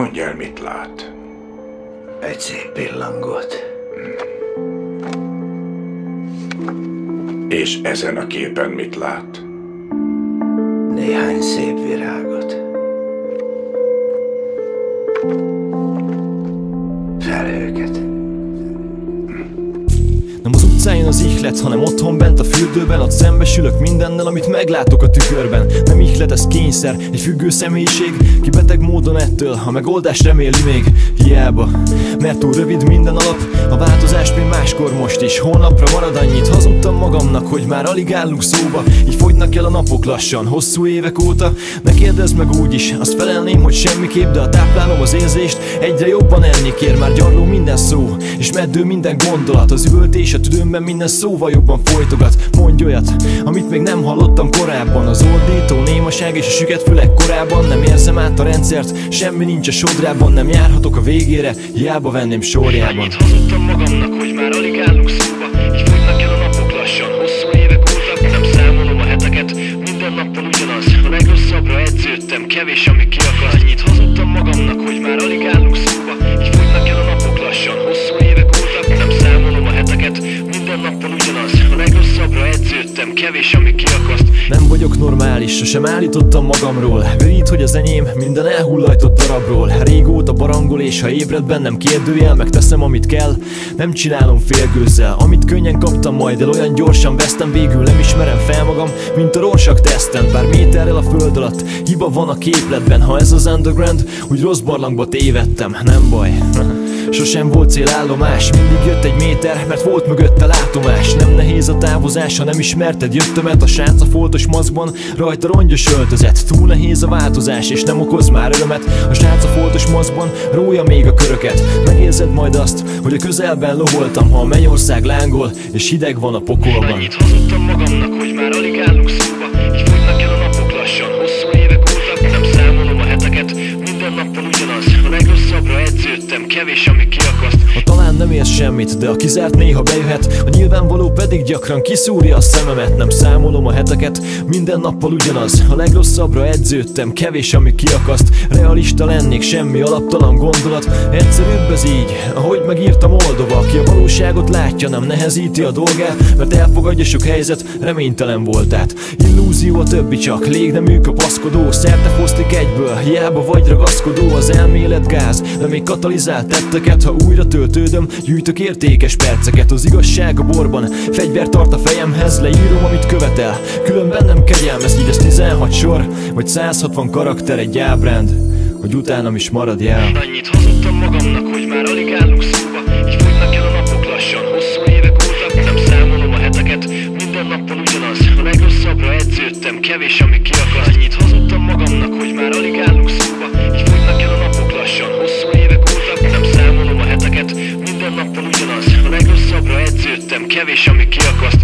Mondj el, mit lát. Egy szép pillangót. És ezen a képen mit lát? Néhány szép virágot. Felhőket. Nem az utcáján az ihletsz, hanem otthon bent a fürdőben. Ott szembesülök mindennel, amit meglátok a tükörben. Nem ihlet, ez kényszer, egy függő személyiség, ki beteg módon ettől a megoldást reméli még. Hiába, mert túl rövid minden alap. A változást még máskor, most is, holnapra marad annyit. Hazudtam magamnak, hogy már alig állunk szóba. Így fogynak el a napok lassan, hosszú évek óta. Ne kérdezd meg úgyis, azt felelném, hogy semmiképp. De a táplálom az érzést, egyre jobban enni kér. Már gyarló minden szó, és meddő minden gondolat. Az üvöltés a tüdőmben minden szóval jobban folytogat. Mondj olyat, amit még nem hallottam korábban. Az ordító némaság és a süket fülek korában. Nem érzem át a rendszert, semmi nincs a sodrában. Nem járhatok a végére, hiába venném sorjában. Annyit hazudtam magamnak, hogy már alig állunk szóba. Így fogynak el a napok lassan, hosszú évek óta. Nem számolom a heteket, minden napon ugyanaz. A legrosszabbra edződtem, kevés ami kiakaszt. Annyit hazudtam magamnak, hogy már alig állunk szóba. Így fogynak el a napok lassan, hosszú évek óta. Nem számolom a heteket, minden napon ugyanaz. A legrosszabbra edződtem, kevés ami kiakaszt. Nem vagyok normális, sosem állítottam magamról. Virít, hogy az enyém minden elhullajtott darabról. Régóta barangol, és ha ébred bennem kérdőjel, megteszem amit kell, nem csinálom félgőzzel. Amit könnyen kaptam majd el, olyan gyorsan vesztem. Végül nem ismerem fel magam, mint a Rorschach-teszten. Pár méterrel a föld alatt, hiba van a képletben. Ha ez az underground, úgy rossz barlangba tévedtem. Nem baj, sosem volt célállomás. Mindig jött egy méter, mert volt mögötte látomás. Nem nehéz a távozás, ha nem ismerted jöttemet. A srácafoltos maszkban, rajta rongyos öltözet. Túl nehéz a változás, és nem okoz már örömet. A srácafoltos maszkban rója még a köröket. Megérzed majd azt, hogy a közelben loholtam. Ha a mennyország lángol, és hideg van a pokolban. Annyit hazudtam magamnak, hogy már alig állunk szóba. Így fogynak el a napok lassan, hosszú évek óta. Nem számolom a heteket, minden napon ugyanaz. A legrosszabbra edződtem, kevés ami kiakaszt. Ha talán nem érsz semmit, de a kizárt néha bejöhet. A nyilvánvaló pedig gyakran kiszúrja a szememet. Nem számolom a heteket, minden nappal ugyanaz. A legrosszabbra edződtem, kevés ami kiakaszt. Realista lennék, semmi alaptalan gondolat. Egyszerűbb ez így, ahogy megírta Moldova. Aki a valóságot látja, nem nehezíti a dolgát, mert elfogadja sok helyzet, reménytelen volt át. Illúzió a többi csak, légnemű kapaszkodó. Szerte fosztik egyből, hiába vagy ragaszkodó. Az elmélet gáz, de még katalizált tetteket. Ha újra töltődöm, gyűjtök értékes perceket. Az igazság a borban, fegyver tart a fejemhez. Leírom, amit követel, különben nem kegyelmez. Így ez 16 sor, vagy 160 karakter egy ábránd, hogy utánam is maradjál. Annyit hazudtam magamnak, hogy már alig állunk szóba. Így fogynak el a napok lassan, hosszú évek óta. Nem számolom a heteket, minden napon ugyanaz. A legrosszabbra edződtem, kevés ami kiakaszt. Annyit hazudtam magamnak, hogy már alig állunk szóba. Így fogynak el a napok lassan, hosszú évek óta. Nem számolom a heteket, minden napon ugyanaz. A legrosszabbra edződtem, kevés ami kiakaszt.